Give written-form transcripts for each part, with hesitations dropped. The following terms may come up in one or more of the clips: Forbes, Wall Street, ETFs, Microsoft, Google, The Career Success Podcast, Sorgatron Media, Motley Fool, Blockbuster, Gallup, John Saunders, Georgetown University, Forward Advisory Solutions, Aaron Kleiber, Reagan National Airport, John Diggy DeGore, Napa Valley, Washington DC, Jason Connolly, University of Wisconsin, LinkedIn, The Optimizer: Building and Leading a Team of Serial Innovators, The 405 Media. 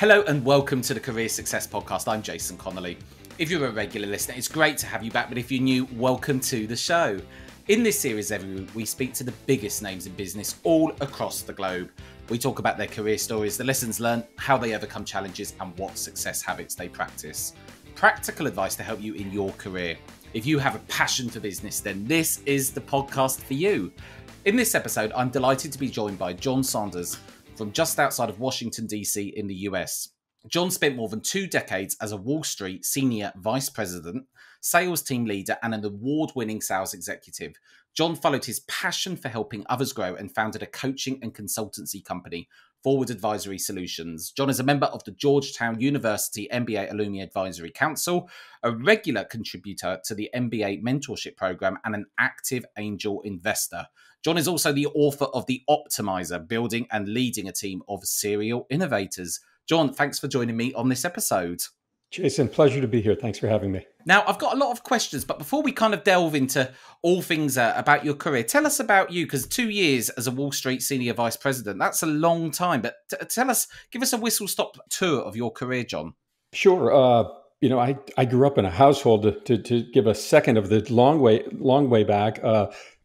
Hello and welcome to the Career Success Podcast. I'm Jason Connolly. If you're a regular listener, it's great to have you back, but if you're new, welcome to the show. In this series every week, we speak to the biggest names in business all across the globe. We talk about their career stories, the lessons learned, how they overcome challenges, and what success habits they practice. Practical advice to help you in your career. If you have a passion for business, then this is the podcast for you. In this episode, I'm delighted to be joined by John Saunders, from just outside of Washington, D.C. in the US. John spent more than 2 decades as a Wall Street senior vice president, sales team leader, and an award-winning sales executive. John followed his passion for helping others grow and founded a coaching and consultancy company, Forward Advisory Solutions. John is a member of the Georgetown University MBA Alumni Advisory Council, a regular contributor to the MBA mentorship program, and an active angel investor. John is also the author of The Optimizer: Building and Leading a Team of Serial Innovators. John, thanks for joining me on this episode. Jason, pleasure to be here. Thanks for having me. Now, I've got a lot of questions, but before we kind of delve into all things about your career, tell us about you, because 2 years as a Wall Street senior vice president, that's a long time. But give us a whistle-stop tour of your career, John. Sure. I grew up in a household, to give a second of the long way back,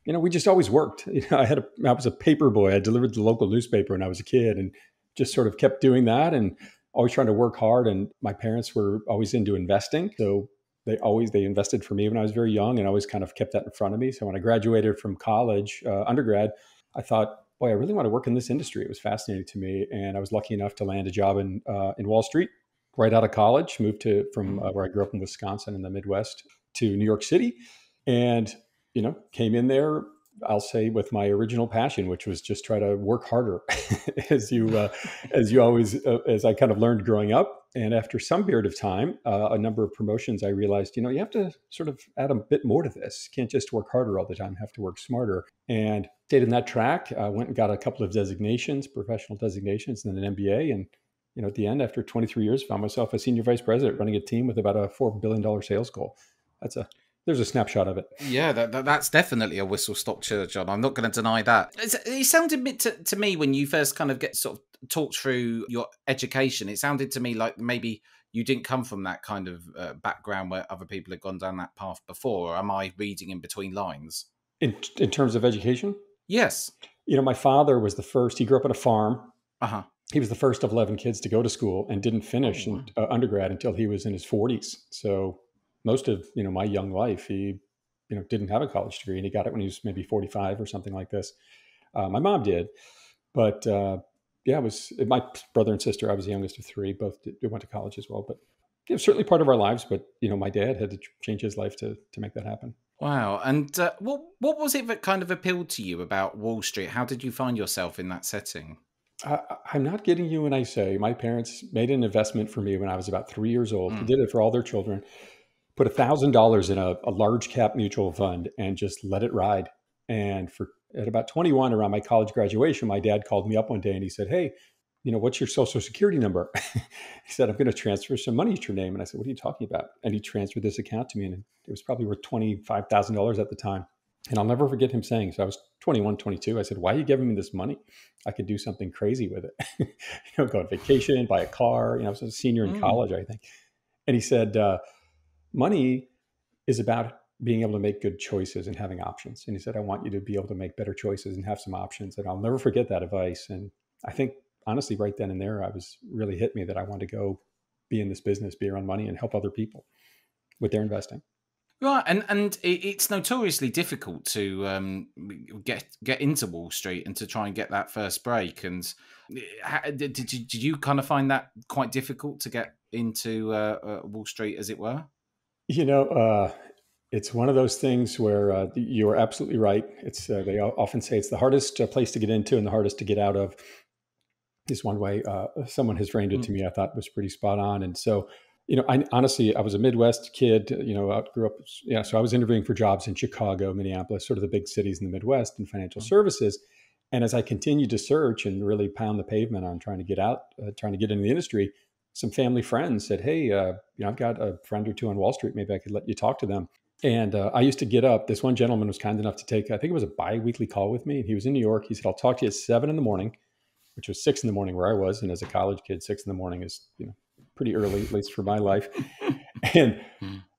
we just always worked. I was a paper boy. I delivered the local newspaper when I was a kid and just sort of kept doing that and always trying to work hard. And my parents were always into investing. So they invested for me when I was very young and always kind of kept that in front of me. So when I graduated from college, undergrad, I thought, boy, I really want to work in this industry. It was fascinating to me. And I was lucky enough to land a job in Wall Street right out of college, moved to from where I grew up in Wisconsin in the Midwest to New York City. And, came in there, I'll say, with my original passion, which was just try to work harder, as I kind of learned growing up. And after some period of time, a number of promotions, I realized, you have to sort of add a bit more to this. You can't just work harder all the time, have to work smarter. And stayed in that track. I went and got a couple of designations, professional designations, and then an MBA. And, at the end, after 23 years, found myself a senior vice president running a team with about a $4 billion sales goal. There's a snapshot of it. Yeah, that's definitely a whistle-stop tour, John. I'm not going to deny that. It sounded to me when you first kind of get sort of talked through your education, it sounded to me like maybe you didn't come from that kind of background where other people had gone down that path before. Or am I reading in between lines? In terms of education? Yes. My father was the first. He grew up on a farm. Uh-huh. He was the first of 11 kids to go to school and didn't finish undergrad until he was in his 40s. So most of, my young life, he, didn't have a college degree, and he got it when he was maybe 45 or something like this. My mom did, but it was my brother and sister. I was the youngest of 3, both went to college as well, but it was certainly part of our lives. But, my dad had to change his life to make that happen. Wow. And what was it that kind of appealed to you about Wall Street? How did you find yourself in that setting? I'm not kidding you when I say my parents made an investment for me when I was about 3 years old. Mm. They did it for all their children. Put $1,000 in a large cap mutual fund and just let it ride. And at about 21, around my college graduation, my dad called me up one day and he said, "Hey, what's your social security number?" He said, "I'm going to transfer some money to your name." And I said, "What are you talking about?" And he transferred this account to me, and it was probably worth $25,000 at the time. And I'll never forget him saying, so I was 21, 22. I said, "Why are you giving me this money? I could do something crazy with it." Go on vacation, buy a car. I was a senior in college, I think. And he said, money is about being able to make good choices and having options. And he said, "I want you to be able to make better choices and have some options." And I'll never forget that advice. And I think, honestly, right then and there, I was really hit me that I wanted to go be in this business, be around money, and help other people with their investing. Right. And it's notoriously difficult to get into Wall Street and to try and get that first break. And did you kind of find that quite difficult to get into Wall Street, as it were? It's one of those things where you are absolutely right. It's they often say it's the hardest place to get into and the hardest to get out of. Is one way someone has framed it to me. I thought was pretty spot on. And so, I was a Midwest kid. I grew up. Yeah, so I was interviewing for jobs in Chicago, Minneapolis, sort of the big cities in the Midwest in financial services. And as I continued to search and really pound the pavement on trying to get out, trying to get into the industry, some family friends said, "Hey, I've got a friend or two on Wall Street. Maybe I could let you talk to them." And I used to get up. This one gentleman was kind enough to take, I think it was a bi-weekly call with me. And he was in New York. He said, "I'll talk to you at 7 in the morning. which was 6 in the morning where I was. And as a college kid, 6 in the morning is, you know, pretty early, at least for my life. And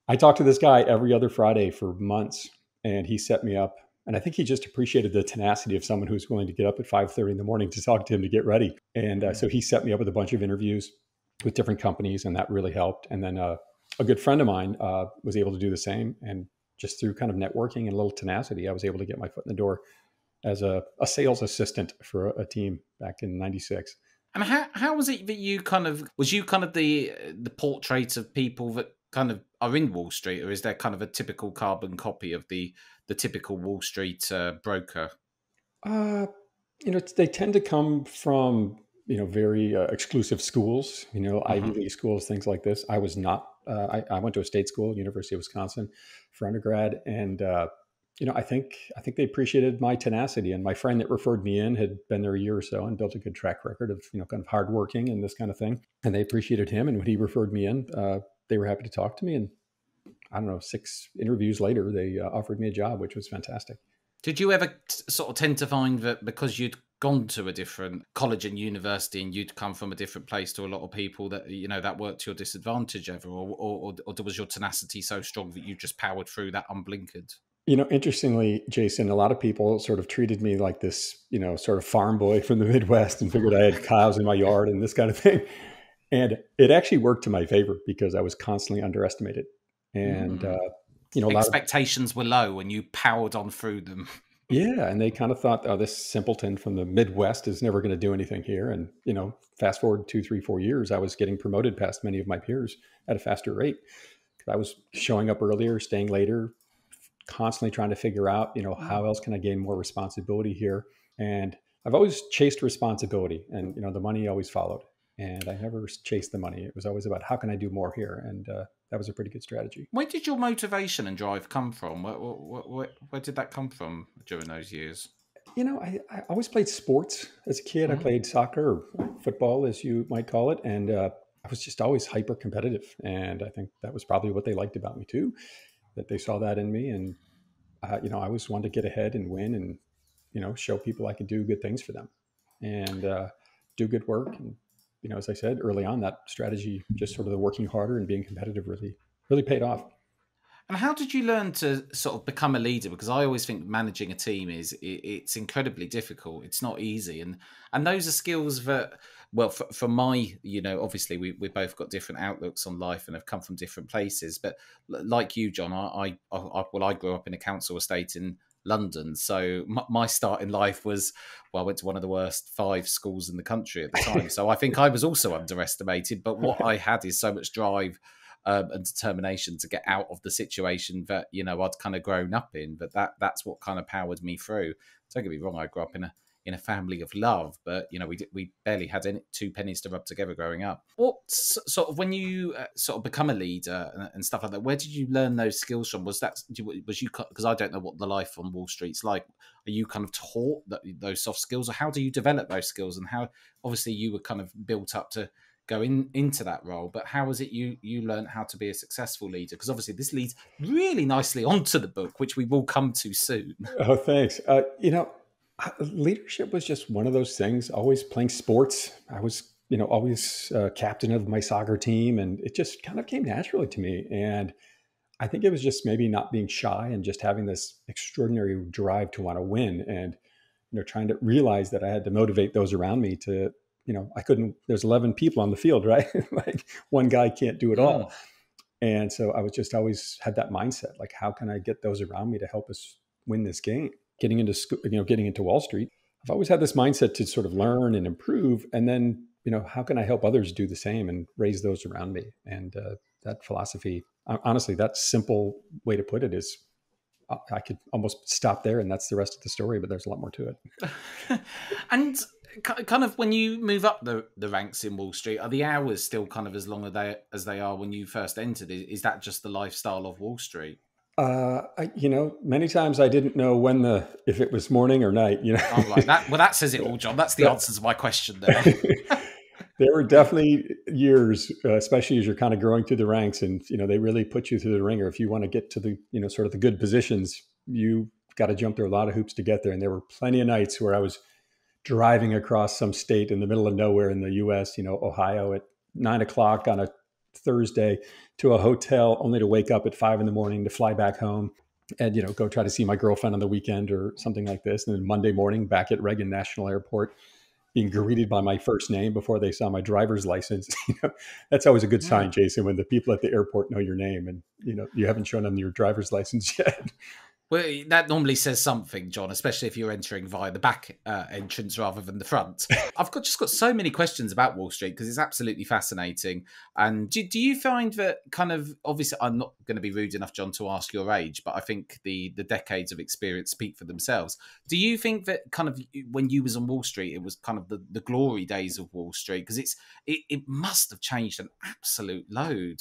I talked to this guy every other Friday for months, and he set me up. And I think he just appreciated the tenacity of someone who's willing to get up at 5:30 in the morning to talk to him to get ready. And so he set me up with a bunch of interviews with different companies, and that really helped. And then a good friend of mine was able to do the same. And just through kind of networking and a little tenacity, I was able to get my foot in the door as a sales assistant for a team back in '96. And how was it that you kind of, was you kind of the portrait of people that kind of are in Wall Street, or is there kind of a typical carbon copy of the typical Wall Street broker? You know, they tend to come from, you know, very exclusive schools, you know, Ivy League schools, things like this. I was not, I went to a state school, University of Wisconsin for undergrad. And, you know, I think they appreciated my tenacity, and my friend that referred me in had been there a year or so and built a good track record of, you know, kind of hardworking and this kind of thing. And they appreciated him. And when he referred me in, they were happy to talk to me. And I don't know, 6 interviews later, they offered me a job, which was fantastic. Did you ever sort of tend to find that because you'd gone to a different college and university and you'd come from a different place to a lot of people that, you know, that worked to your disadvantage ever, or was your tenacity so strong that you just powered through that unblinkered? You know, interestingly, Jason, a lot of people sort of treated me like this, you know, sort of farm boy from the Midwest and figured I had cows in my yard and this kind of thing. And it actually worked to my favor because I was constantly underestimated. And, you know, expectations were low and you powered on through them. Yeah. And they kind of thought, oh, this simpleton from the Midwest is never going to do anything here. And, you know, fast forward 2, 3, 4 years, I was getting promoted past many of my peers at a faster rate. Because I was showing up earlier, staying later, constantly trying to figure out, you know, how else can I gain more responsibility here? And I've always chased responsibility, and, you know, the money always followed. And I never chased the money. It was always about how can I do more here? And that was a pretty good strategy. Where did your motivation and drive come from? Where did that come from during those years? You know, I always played sports as a kid. I played soccer, or football, as you might call it. And I was just always hyper competitive. And I think that was probably what they liked about me too, that they saw that in me. And, you know, I always wanted to get ahead and win and, you know, show people I could do good things for them and do good work. And, you know, as I said early on, that strategy, just sort of the working harder and being competitive, really paid off. And how did you learn to sort of become a leader? Because I always think managing a team it's incredibly difficult. It's not easy. And those are skills that, well, for my, you know, obviously we both got different outlooks on life and have come from different places. But like you, John, I grew up in a council estate in London. So my start in life was, well, I went to one of the worst 5 schools in the country at the time. So I think I was also underestimated, but what I had is so much drive and determination to get out of the situation that, you know, I'd kind of grown up in, but that's what kind of powered me through. Don't get me wrong. I grew up in a family of love, but, you know, we barely had any 2 pennies to rub together growing up. What sort of, when you sort of become a leader and stuff like that, where did you learn those skills from? Was you, because I don't know what the life on Wall Street's like, are you kind of taught those soft skills, or how do you develop those skills? And how, obviously you were kind of built up to go into that role, but how was it you learned how to be a successful leader? Because obviously this leads really nicely onto the book, which we will come to soon. Oh, thanks. You know, leadership was just one of those things, always playing sports. I was, you know, always captain of my soccer team, and it just kind of came naturally to me. And I think it was just maybe not being shy and just having this extraordinary drive to want to win, and, you know, trying to realize that I had to motivate those around me to, you know, I couldn't, there's 11 people on the field, right? Like one guy can't do it all. And so I was just always had that mindset, like, how can I get those around me to help us win this game? Getting into school, you know, getting into Wall Street, I've always had this mindset to sort of learn and improve. And then, you know, how can I help others do the same and raise those around me? And that philosophy, honestly, that simple way to put it is, I could almost stop there and that's the rest of the story, but there's a lot more to it. And kind of when you move up the ranks in Wall Street, are the hours still kind of as long as they are when you first entered? Is that just the lifestyle of Wall Street? You know, many times I didn't know when if it was morning or night, you know. I'm like that. Well, that says it all, John. That's the answer to my question there. There were definitely years, especially as you're kind of growing through the ranks and, you know, they really put you through the ringer. If you want to get to the, you know, sort of the good positions, you got to jump through a lot of hoops to get there. And there were plenty of nights where I was driving across some state in the middle of nowhere in the U.S., you know, Ohio at 9 o'clock on a Thursday to a hotel, only to wake up at 5 in the morning to fly back home and, you know, go try to see my girlfriend on the weekend or something like this. And then Monday morning back at Reagan National Airport, being greeted by my first name before they saw my driver's license. You know, that's always a good sign, Jason, when the people at the airport know your name and, you know, you haven't shown them your driver's license yet. Well, that normally says something, John, especially if you're entering via the back entrance rather than the front. I've just got so many questions about Wall Street because it's absolutely fascinating. And do you find that kind of, obviously, I'm not going to be rude enough, John, to ask your age, but I think the decades of experience speak for themselves. Do you think that kind of when you was on Wall Street, it was kind of the glory days of Wall Street? Because it must have changed an absolute load,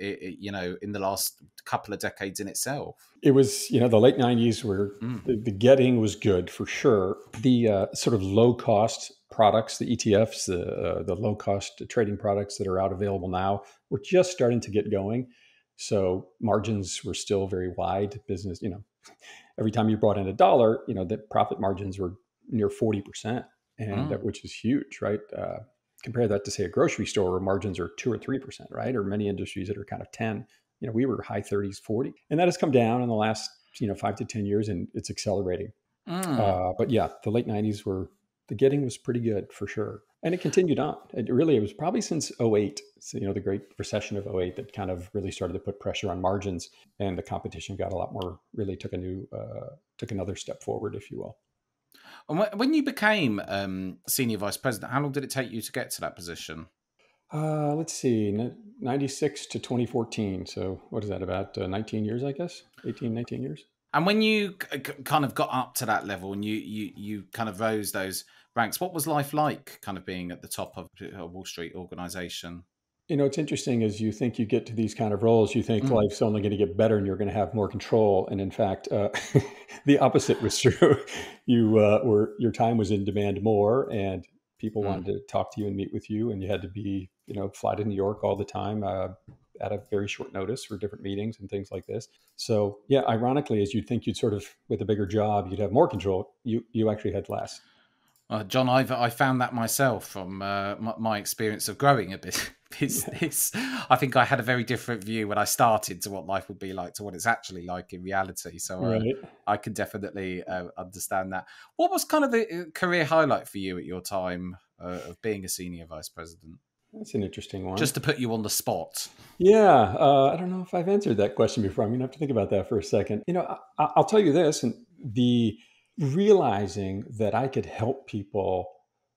you know, in the last couple of decades in itself. It was, you know, the late 90s where the getting was good for sure. The sort of low cost products, the ETFs, the low cost trading products that are out available now were just starting to get going. So margins were still very wide. Business, you know, every time you brought in a dollar, you know, the profit margins were near 40%, and which is huge, right? Compare that to say a grocery store where margins are 2 or 3%, right? Or many industries that are kind of 10. You know, we were high 30s, 40, and that has come down in the last, you know, 5 to 10 years, and it's accelerating. But yeah, the late 90s were, the getting was pretty good for sure. And it continued on. It was probably since 08, so, you know, the great recession of 08 that kind of really started to put pressure on margins, and the competition got a lot more, really took a new, took another step forward, if you will. And when you became senior vice president, how long did it take you to get to that position? Let's see, 96 to 2014. So what is that, about 19 years, I guess, 18, 19 years. And when you kind of got up to that level and you kind of rose those ranks, what was life like kind of being at the top of a Wall Street organization? You know, it's interesting as you think you get to these kind of roles, you think life's only going to get better and you're going to have more control. And in fact, the opposite was true. Your time was in demand more, and people wanted to talk to you and meet with you, and you had to be, you know, fly to New York all the time at a very short notice for different meetings and things like this. So yeah, ironically, as you'd think you'd sort of, with a bigger job, you'd have more control, you actually had less. John, I found that myself from my experience of growing a business. I think I had a very different view when I started to what life would be like to what it's actually like in reality. So I can definitely understand that. What was kind of the career highlight for you at your time of being a senior vice president? That's an interesting one. Just to put you on the spot. Yeah. I don't know if I've answered that question before. I'm going to have to think about that for a second. You know, I'll tell you this, and the realizing that I could help people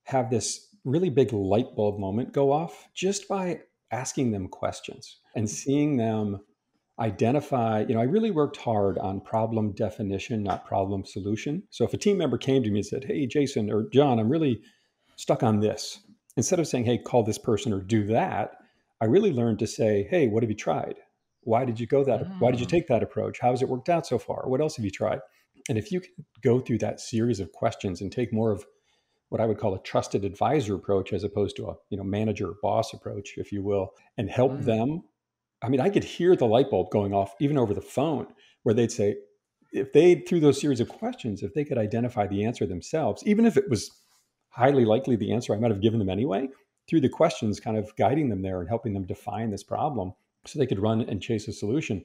have this really big light bulb moment go off just by asking them questions and seeing them identify, you know, I really worked hard on problem definition, not problem solution. So if a team member came to me and said, hey, Jason or John, I'm really stuck on this, instead of saying, hey, call this person or do that, I really learned to say, hey, what have you tried? Why did you go that? Why did you take that approach? How has it worked out so far? What else have you tried? And if you can go through that series of questions and take more of what I would call a trusted advisor approach, as opposed to a, you know, manager or boss approach, if you will, and help them. I mean, I could hear the light bulb going off even over the phone, where they'd say, if they, through those series of questions, if they could identify the answer themselves, even if it was highly likely the answer I might have given them anyway, through the questions kind of guiding them there and helping them define this problem so they could run and chase a solution.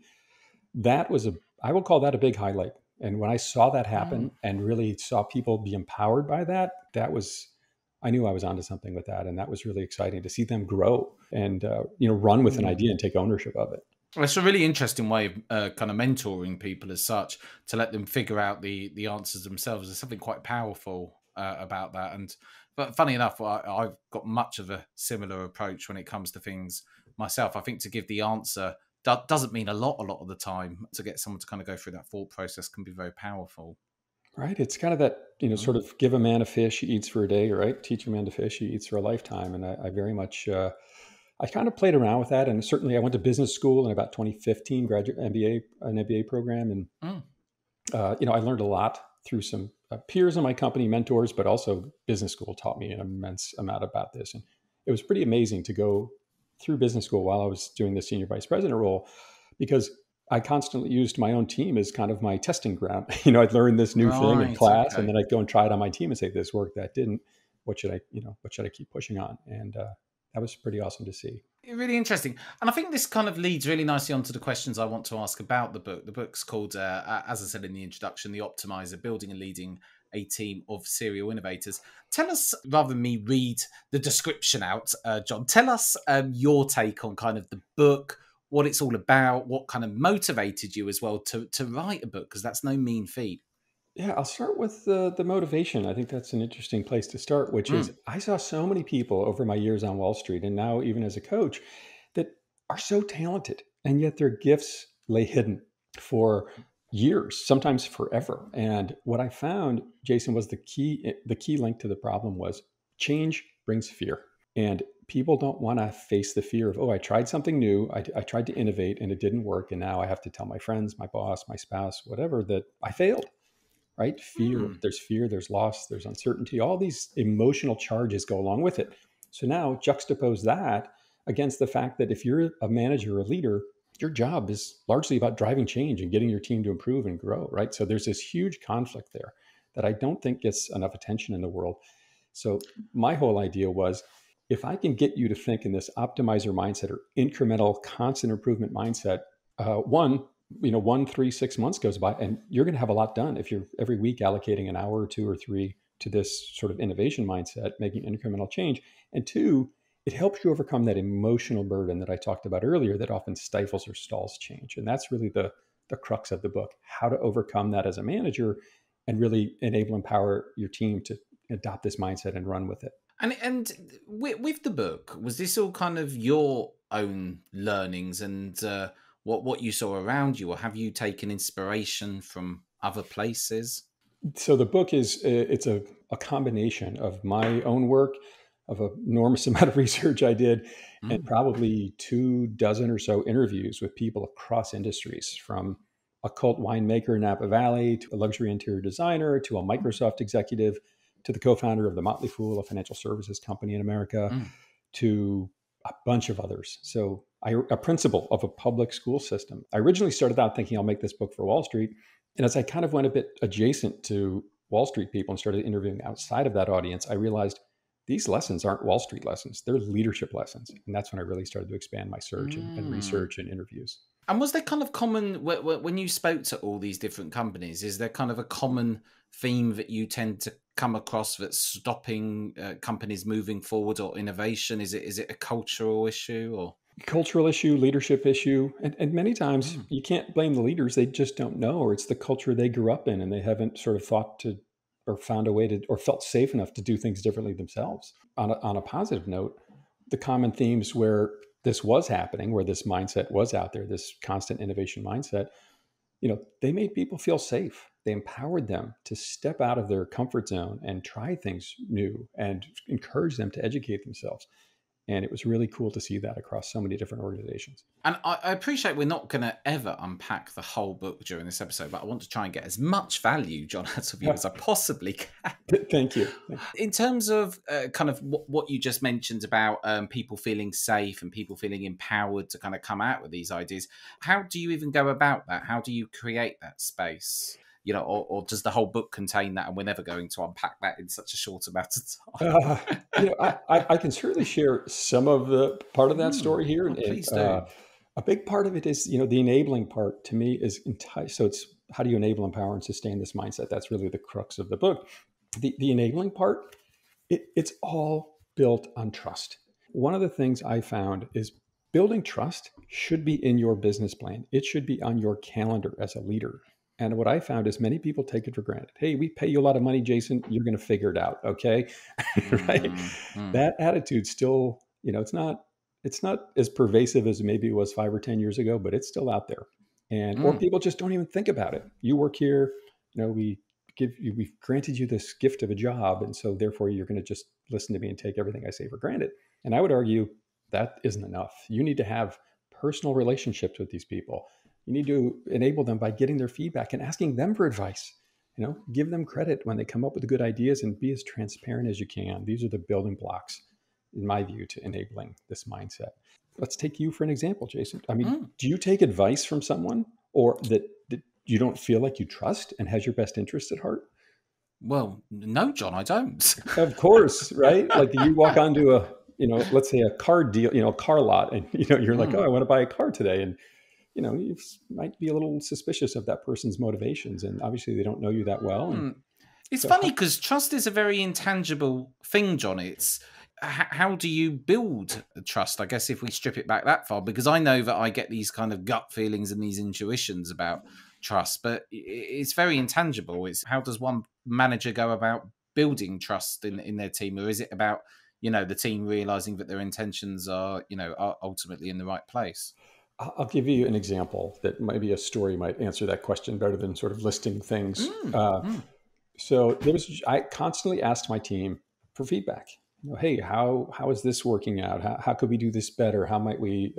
That was I will call that a big highlight. And when I saw that happen and really saw people be empowered by that, I knew I was onto something with that. And that was really exciting to see them grow and, you know, run with an idea and take ownership of it. It's a really interesting way of kind of mentoring people as such, to let them figure out the answers themselves. There's something quite powerful about that. But funny enough, I've got much of a similar approach when it comes to things myself. I think to give the answer that doesn't mean a lot of the time. To get someone to kind of go through that thought process can be very powerful. Right. It's kind of that, you know, sort of give a man a fish, he eats for a day, right? Teach a man to fish, he eats for a lifetime. And I very much, I kind of played around with that. And certainly I went to business school in about 2015, graduate MBA, an MBA program. And, you know, I learned a lot through some peers in my company, mentors, but also business school taught me an immense amount about this. And it was pretty amazing to go through business school while I was doing the senior vice president role, because I constantly used my own team as kind of my testing ground. You know, I'd learn this new thing in class, and then I'd go and try it on my team and say, this worked, that didn't. What should I, you know, what should I keep pushing on? And that was pretty awesome to see. Really interesting. And I think this kind of leads really nicely onto the questions I want to ask about the book. The book's called, as I said in the introduction, The Optimizer: Building and Leading a Team of Serial Innovators. Tell us, rather than me read the description out, John, tell us your take on kind of the book, what it's all about, what kind of motivated you as well to write a book, because that's no mean feat. Yeah, I'll start with the motivation. I think that's an interesting place to start, which is I saw so many people over my years on Wall Street and now even as a coach that are so talented, and yet their gifts lay hidden for years, sometimes forever. And what I found, Jason, was the key link to the problem was change brings fear. And people don't want to face the fear of, oh, I tried something new. I tried to innovate and it didn't work. And now I have to tell my friends, my boss, my spouse, whatever, that I failed, right? Fear, there's loss, there's uncertainty. All these emotional charges go along with it. So now juxtapose that against the fact that if you're a manager or a leader, your job is largely about driving change and getting your team to improve and grow, right? So there's this huge conflict there that I don't think gets enough attention in the world. So my whole idea was, if I can get you to think in this optimizer mindset or incremental constant improvement mindset, 1, 3, 6 months goes by and you're going to have a lot done. If you're every week allocating an hour or two or three to this sort of innovation mindset, making incremental change. And 2, it helps you overcome that emotional burden that I talked about earlier that often stifles or stalls change. And that's really the crux of the book, how to overcome that as a manager and really enable and empower your team to adopt this mindset and run with it. And with the book, was this all kind of your own learnings and what you saw around you, or have you taken inspiration from other places? So the book is, it's a combination of my own work, of an enormous amount of research I did, and probably 24 or so interviews with people across industries, from a cult winemaker in Napa Valley to a luxury interior designer to a Microsoft executive, to the co-founder of the Motley Fool, a financial services company in America, to a bunch of others. So a principal of a public school system. I originally started out thinking I'll make this book for Wall Street. And as I kind of went a bit adjacent to Wall Street people and started interviewing outside of that audience, I realized these lessons aren't Wall Street lessons. They're leadership lessons. And that's when I really started to expand my search and research and interviews. And was there kind of common, when you spoke to all these different companies, is there kind of a common theme that you tend to come across that's stopping companies moving forward or innovation? Is it a cultural issue or? Cultural issue, leadership issue. And many times you can't blame the leaders. They just don't know, or it's the culture they grew up in and they haven't sort of thought to or found a way to or felt safe enough to do things differently themselves. On a positive note, the common themes where this was happening, where this mindset was out there, this constant innovation mindset, you know, they made people feel safe. They empowered them to step out of their comfort zone and try things new and encourage them to educate themselves. And it was really cool to see that across so many different organizations. And I appreciate we're not going to ever unpack the whole book during this episode, but I want to try and get as much value, John, out of you as I possibly can. Thank you. In terms of kind of what you just mentioned about people feeling safe and people feeling empowered to kind of come out with these ideas, how do you even go about that? How do you create that space? You know, or does the whole book contain that and we're never going to unpack that in such a short amount of time? You know, I can certainly share some of the part of that story here. Oh, please do. A big part of it is, you know, the enabling part to me is entire. So it's how do you enable, empower, and sustain this mindset? That's really the crux of the book. The enabling part, it's all built on trust. One of the things I found is building trust should be in your business plan. It should be on your calendar as a leader. And what I found is many people take it for granted. Hey, we pay you a lot of money, Jason. You're going to figure it out, okay? Right? That attitude still, you know, it's not as pervasive as maybe it was 5 or 10 years ago, but it's still out there. And or people just don't even think about it. You work here, you know, we've granted you this gift of a job, and so therefore you're going to just listen to me and take everything I say for granted. And I would argue that isn't enough. You need to have personal relationships with these people. You need to enable them by getting their feedback and asking them for advice, you know, give them credit when they come up with good ideas and be as transparent as you can. These are the building blocks, in my view, to enabling this mindset. let's take you for an example, Jason. I mean, do you take advice from someone or that you don't feel like you trust and has your best interests at heart? Well, no, John, I don't. Of course, right? Like you walk onto a, let's say a car deal, car lot, and you're like, oh, I want to buy a car today, and you might be a little suspicious of that person's motivations, and obviously they don't know you that well. And it's so funny because trust is a very intangible thing, John. It's how do you build trust? I guess if we strip it back that far, because I know that I get these kind of gut feelings and these intuitions about trust, but it's very intangible. It's how does one manager go about building trust in their team? Or is it about, the team realizing that their intentions are, are ultimately in the right place? I'll give you an example that maybe a story might answer that question better than sort of listing things. So I constantly asked my team for feedback. Hey, how is this working out? How could we do this better? How might we,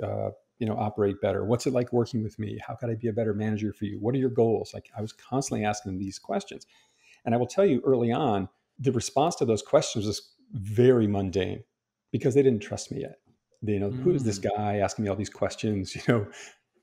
operate better? What's it like working with me? How could I be a better manager for you? What are your goals? Like I was constantly asking them these questions. And I will tell you early on, the response to those questions was very mundane because they didn't trust me yet. Who is this guy asking me all these questions?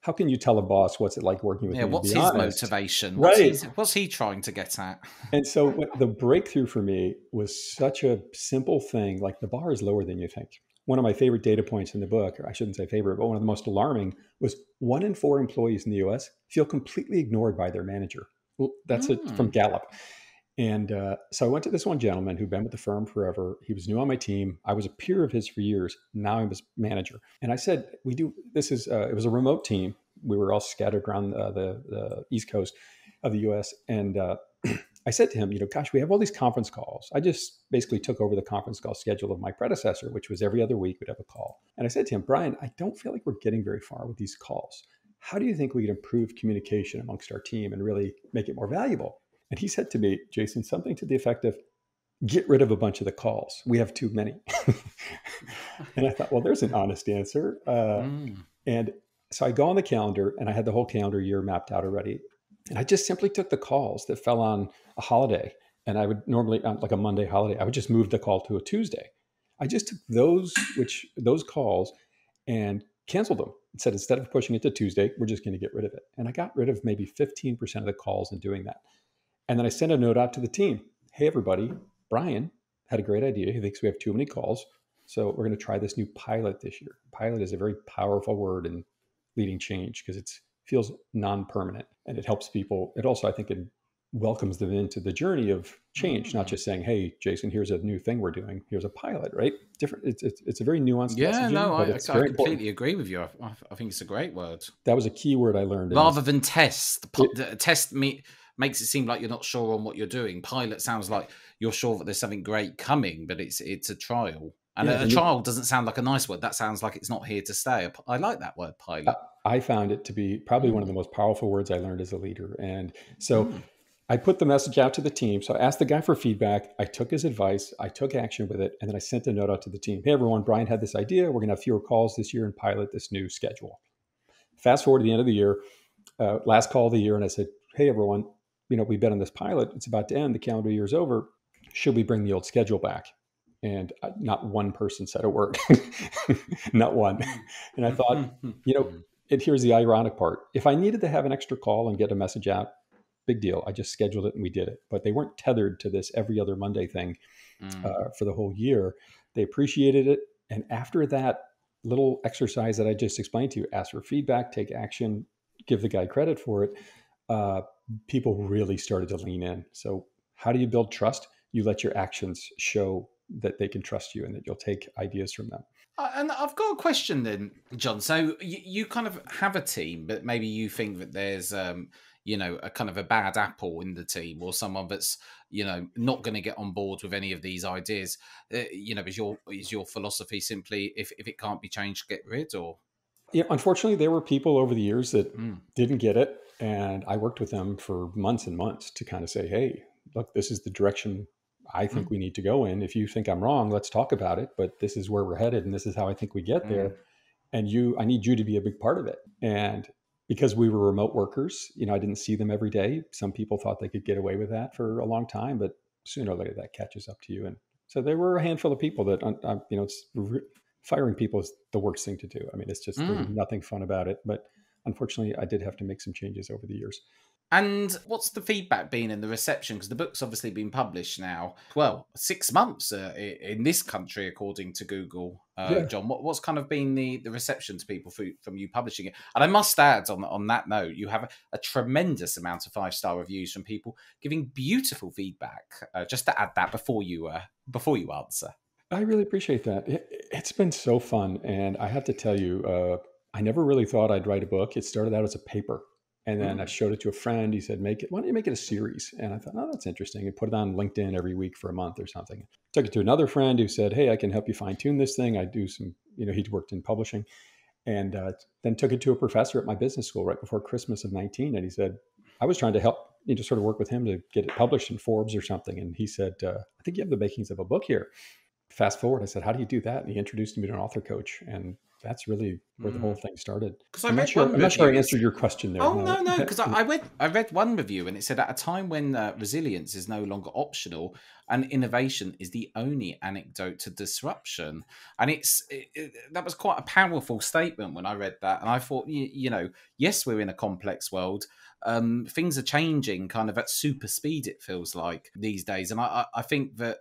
How can you tell a boss what's it like working with me? What's his motivation? What's he trying to get at? And so the breakthrough for me was such a simple thing, like the bar is lower than you think. One of my favorite data points in the book, or I shouldn't say favorite, but one of the most alarming, was 1 in 4 employees in the US feel completely ignored by their manager. Well, that's it from Gallup. And so I went to this one gentleman who'd been with the firm forever. He was new on my team. I was a peer of his for years. Now I'm his manager. And I said, it was a remote team. We were all scattered around the East Coast of the US. And I said to him, gosh, we have all these conference calls. I just basically took over the conference call schedule of my predecessor, which was every other week we'd have a call. And I said to him, Brian, I don't feel like we're getting very far with these calls. How do you think we can improve communication amongst our team and really make it more valuable? And he said to me, Jason, something to the effect of, get rid of a bunch of the calls. We have too many. And I thought, well, there's an honest answer. And so I go on the calendar, and I had the whole calendar year mapped out already. And I just simply took the calls that fell on a holiday. And I would normally, on like a Monday holiday, I would just move the call to a Tuesday. I just took those calls and canceled them. It said, instead of pushing it to Tuesday, we're just going to get rid of it. And I got rid of maybe 15% of the calls in doing that. And then I sent a note out to the team. Hey, everybody, Brian had a great idea. He thinks we have too many calls. So we're going to try this new pilot this year. Pilot is a very powerful word in leading change because it feels non-permanent and it helps people. It also, I think, it welcomes them into the journey of change, not just saying, hey, Jason, here's a new thing we're doing. Here's a pilot, right? Different. It's a very nuanced messaging. I completely agree with you. I think it's a great word. That was a key word I learned. Rather than test. Makes it seem like you're not sure on what you're doing. Pilot sounds like you're sure that there's something great coming, but it's a trial. And a trial doesn't sound like a nice word. That sounds like it's not here to stay. I like that word, pilot. I found it to be probably one of the most powerful words I learned as a leader. And so I put the message out to the team. So I asked the guy for feedback. I took his advice. I took action with it. And then I sent a note out to the team. Hey, everyone, Brian had this idea. We're going to have fewer calls this year and pilot this new schedule. Fast forward to the end of the year, last call of the year. And I said, hey, everyone. We've been on this pilot. It's about to end. The calendar year is over. Should we bring the old schedule back? And not one person said a word. Not one. And I thought, and here's the ironic part. If I needed to have an extra call and get a message out, big deal. I just scheduled it and we did it. But they weren't tethered to this every other Monday thing for the whole year. They appreciated it. And after that little exercise that I just explained to you, ask for feedback, take action, give the guy credit for it, people really started to lean in. So how do you build trust? You let your actions show that they can trust you and that you'll take ideas from them. And I've got a question then, John. So you kind of have a team, but maybe you think that there's, a kind of a bad apple in the team or someone that's, not going to get on board with any of these ideas. Is your philosophy simply if it can't be changed, get rid or? Yeah, unfortunately, there were people over the years that didn't get it. And I worked with them for months and months to kind of say, hey, look, this is the direction I think we need to go in. If you think I'm wrong, let's talk about it. But this is where we're headed. And this is how I think we get there. And I need you to be a big part of it. And because we were remote workers, I didn't see them every day. Some people thought they could get away with that for a long time. But sooner or later, that catches up to you. And so there were a handful of people that, firing people is the worst thing to do. I mean, it's just there's nothing fun about it. But unfortunately, I did have to make some changes over the years. And what's the feedback been and the reception? Because the book's obviously been published now, well, 6 months in this country, according to Google. John, what's kind of been the reception to people from you publishing it? And I must add on that note, you have a tremendous amount of 5-star reviews from people giving beautiful feedback. Just to add that before you answer. I really appreciate that. It's been so fun. And I have to tell you, I never really thought I'd write a book. It started out as a paper. And then I showed it to a friend. He said, why don't you make it a series? And I thought, oh, that's interesting. And put it on LinkedIn every week for a month or something. Took it to another friend who said, hey, I can help you fine tune this thing. I do some, he'd worked in publishing. And then took it to a professor at my business school right before Christmas of 19. And he said, I was trying to help, sort of work with him to get it published in Forbes or something. And he said, I think you have the makings of a book here. Fast forward, I said, how do you do that? And he introduced me to an author coach. And that's really where the whole thing started. I'm not sure I answered your question there. Oh, no, because I read one review and it said, at a time when resilience is no longer optional and innovation is the only antidote to disruption. And that was quite a powerful statement when I read that. And I thought, yes, we're in a complex world. Things are changing kind of at super speed, it feels like, these days. And I think that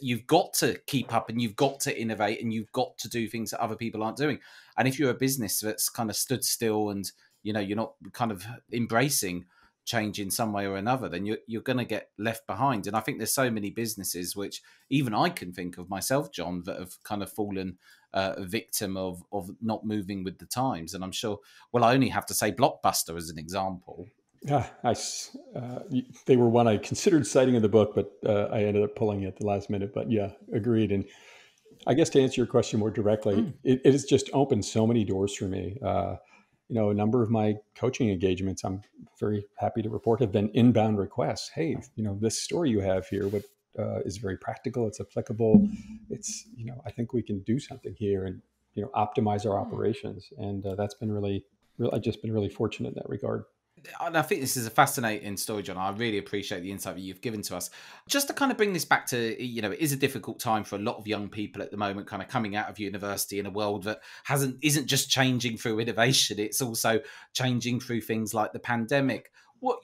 you've got to keep up and you've got to innovate and you've got to do things that other people aren't doing. And if you're a business that's kind of stood still and, you're not kind of embracing change in some way or another, then you're going to get left behind. And I think there's so many businesses, which even I can think of myself, John, that have kind of fallen a victim of not moving with the times. And I'm sure, well, I only have to say Blockbuster as an example. They were one I considered citing in the book, but I ended up pulling it at the last minute. But yeah, agreed. And I guess to answer your question more directly, it has just opened so many doors for me. A number of my coaching engagements, I'm very happy to report, have been inbound requests. Hey, this story you have here is very practical. It's applicable. It's, I think we can do something here and, optimize our operations. And that's been I've just been really fortunate in that regard. And I think this is a fascinating story, John. I really appreciate the insight that you've given to us. Just to kind of bring this back to, it is a difficult time for a lot of young people at the moment, kind of coming out of university in a world that isn't just changing through innovation. It's also changing through things like the pandemic. What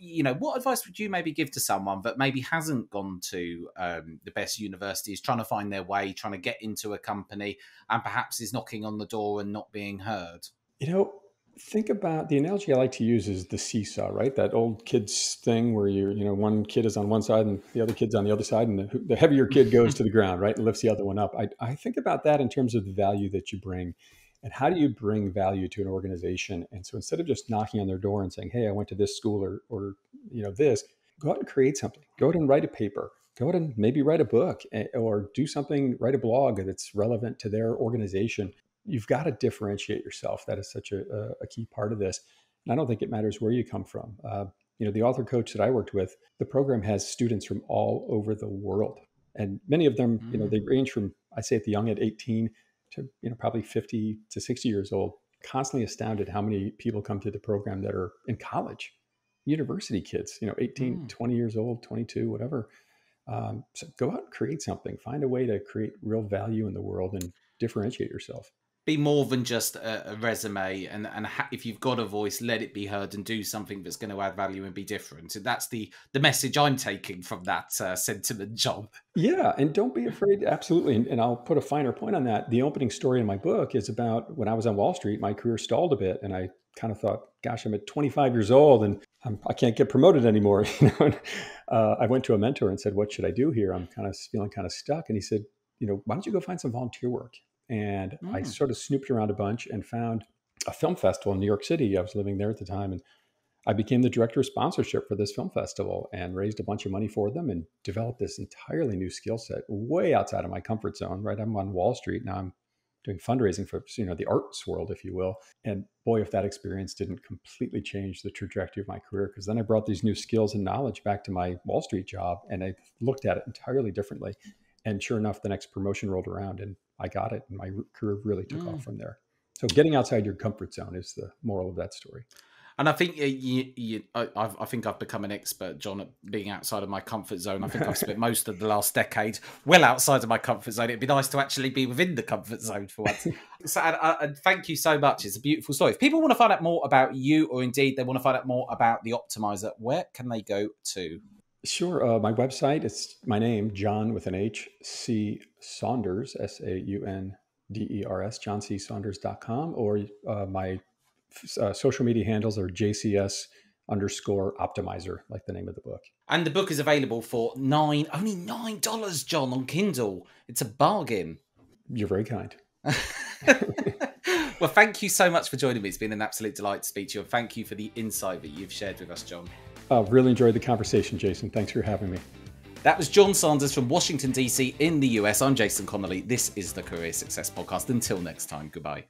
advice would you maybe give to someone that maybe hasn't gone to the best universities, trying to find their way, trying to get into a company and perhaps is knocking on the door and not being heard? Think about the analogy I like to use is the seesaw, right? That old kids thing where one kid is on one side and the other kid's on the other side, and the heavier kid goes to the ground, right, and lifts the other one up. I think about that in terms of the value that you bring, and how do you bring value to an organization? And so instead of just knocking on their door and saying, "Hey, I went to this school," or this, go out and create something. Go out and write a paper. Go out and maybe write a book, or do something, write a blog that's relevant to their organization. You've got to differentiate yourself. That is such a key part of this. And I don't think it matters where you come from. The author coach that I worked with, the program has students from all over the world. And many of them, they range from, I'd say at the young at 18 to, probably 50 to 60 years old, constantly astounded how many people come to the program that are in college, university kids, 18, 20 years old, 22, whatever. So go out and create something, find a way to create real value in the world and differentiate yourself. Be more than just a resume, and if you've got a voice, let it be heard and do something that's going to add value and be different. And that's the message I'm taking from that sentiment, John. Yeah, and don't be afraid, absolutely. And I'll put a finer point on that. The opening story in my book is about when I was on Wall Street, my career stalled a bit, and I kind of thought, gosh, I'm at 25 years old and I can't get promoted anymore. And, I went to a mentor and said, what should I do here? I'm kind of feeling kind of stuck. And he said, why don't you go find some volunteer work? And I sort of snooped around a bunch and found a film festival in New York City. I was living there at the time, and I became the director of sponsorship for this film festival and raised a bunch of money for them and developed this entirely new skill set way outside of my comfort zone, right? I'm on Wall Street now. I'm doing fundraising for, the arts world, if you will. And boy, if that experience didn't completely change the trajectory of my career, because then I brought these new skills and knowledge back to my Wall Street job and I looked at it entirely differently. And sure enough, the next promotion rolled around and I got it. And my career really took off from there. So getting outside your comfort zone is the moral of that story. And I think I've become an expert, John, at being outside of my comfort zone. I think I've spent most of the last decade well outside of my comfort zone. It'd be nice to actually be within the comfort zone for once. So, and thank you so much. It's a beautiful story. If people want to find out more about you, or indeed they want to find out more about The Optimizer, where can they go to? Sure. My website, it's my name, John with an H, C Saunders, S-A-U-N-D-E-R-S, johnc.saunders.com, or my social media handles are JCS_Optimizer, like the name of the book. And the book is available for only $9, John, on Kindle. It's a bargain. You're very kind. Well, thank you so much for joining me. It's been an absolute delight to speak to you. And thank you for the insight that you've shared with us, John. I've really enjoyed the conversation, Jason. Thanks for having me. That was John Saunders from Washington, D.C. in the US. I'm Jason Connolly. This is the Career Success Podcast. Until next time, goodbye.